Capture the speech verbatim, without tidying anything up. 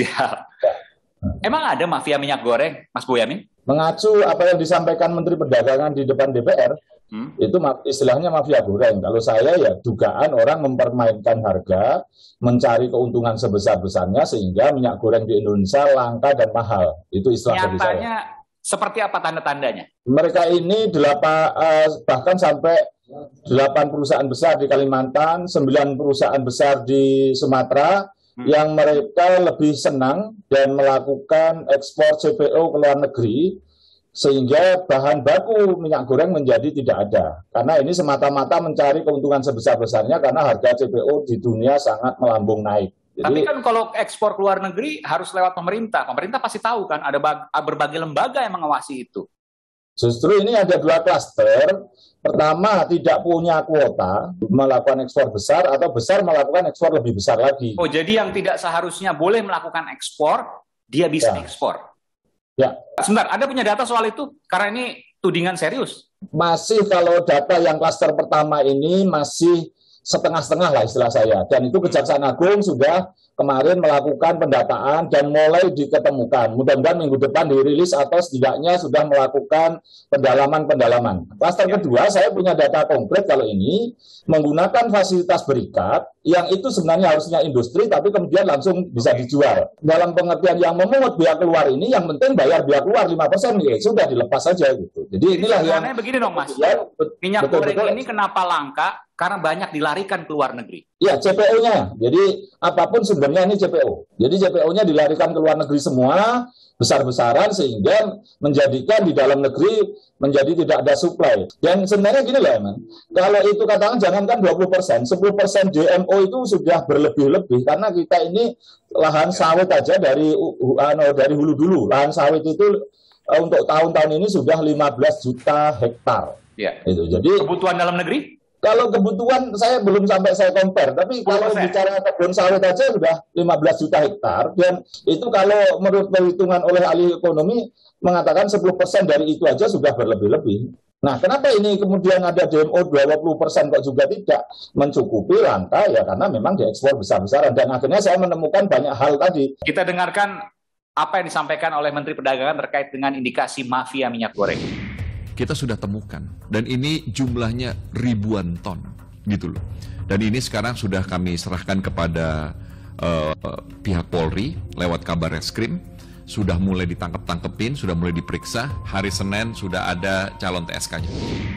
Ya. Emang ada mafia minyak goreng, Mas Boyamin? Mengacu apa yang disampaikan Menteri Perdagangan di depan D P R, hmm? itu istilahnya mafia goreng. Kalau saya ya dugaan orang mempermainkan harga, mencari keuntungan sebesar-besarnya sehingga minyak goreng di Indonesia langka dan mahal. Itu istilah dari saya. Nyatanya seperti apa tanda-tandanya? Mereka ini delapa, eh, bahkan sampai delapan perusahaan besar di Kalimantan, sembilan perusahaan besar di Sumatera, Hmm. yang mereka lebih senang dan melakukan ekspor C P O ke luar negeri sehingga bahan baku minyak goreng menjadi tidak ada. Karena ini semata-mata mencari keuntungan sebesar-besarnya karena harga C P O di dunia sangat melambung naik. Jadi, tapi kan kalau ekspor ke luar negeri harus lewat pemerintah. Pemerintah pasti tahu kan ada berbagai lembaga yang mengawasi itu. Justru ini ada dua klaster. Pertama, tidak punya kuota melakukan ekspor besar atau besar melakukan ekspor lebih besar lagi. Oh, jadi yang tidak seharusnya boleh melakukan ekspor, dia bisa ya. ekspor. Ya. Sebentar, Anda punya data soal itu? Karena ini tudingan serius. Masih kalau data yang klaster pertama ini masih setengah-setengah lah istilah saya. Dan itu Kejaksaan Agung sudah kemarin melakukan pendataan dan mulai diketemukan. Mudah-mudahan minggu depan dirilis atau setidaknya sudah melakukan pendalaman-pendalaman. Klaster kedua, saya punya data konkret kalau ini, menggunakan fasilitas berikat, yang itu sebenarnya harusnya industri, tapi kemudian langsung bisa dijual. Dalam pengertian yang memungut biaya keluar ini, yang penting bayar biaya keluar lima persen, ya sudah dilepas saja gitu. Jadi inilah yang... begini dong Mas, ya, minyak goreng ini kenapa langka? Karena banyak dilarikan ke luar negeri. Ya, C P O-nya. Jadi apapun sebenarnya ini C P O. Jadi C P O-nya dilarikan ke luar negeri semua, besar-besaran, sehingga menjadikan di dalam negeri menjadi tidak ada supply. Dan sebenarnya gini lah, man. Kalau itu katakan jangankan dua puluh persen, sepuluh persen D M O itu sudah berlebih-lebih. Karena kita ini lahan sawit aja dari, dari hulu dulu. Lahan sawit itu untuk tahun-tahun ini sudah lima belas juta hektar. Ya. Itu. Jadi kebutuhan dalam negeri? Kalau kebutuhan saya belum sampai saya compare, tapi kalau Masa. bicara kebun sawit aja sudah lima belas juta hektar, dan itu kalau menurut perhitungan oleh ahli ekonomi mengatakan sepuluh persen dari itu aja sudah berlebih-lebih. Nah, kenapa ini kemudian ada D M O dua puluh persen kok juga tidak mencukupi langka? Ya karena memang diekspor besar-besaran dan akhirnya saya menemukan banyak hal tadi. Kita dengarkan apa yang disampaikan oleh Menteri Perdagangan terkait dengan indikasi mafia minyak goreng. Kita sudah temukan, dan ini jumlahnya ribuan ton gitu loh. Dan ini sekarang sudah kami serahkan kepada uh, pihak Polri lewat kabar reskrim, sudah mulai ditangkap-tangkepin, sudah mulai diperiksa. Hari Senin sudah ada calon T S K-nya.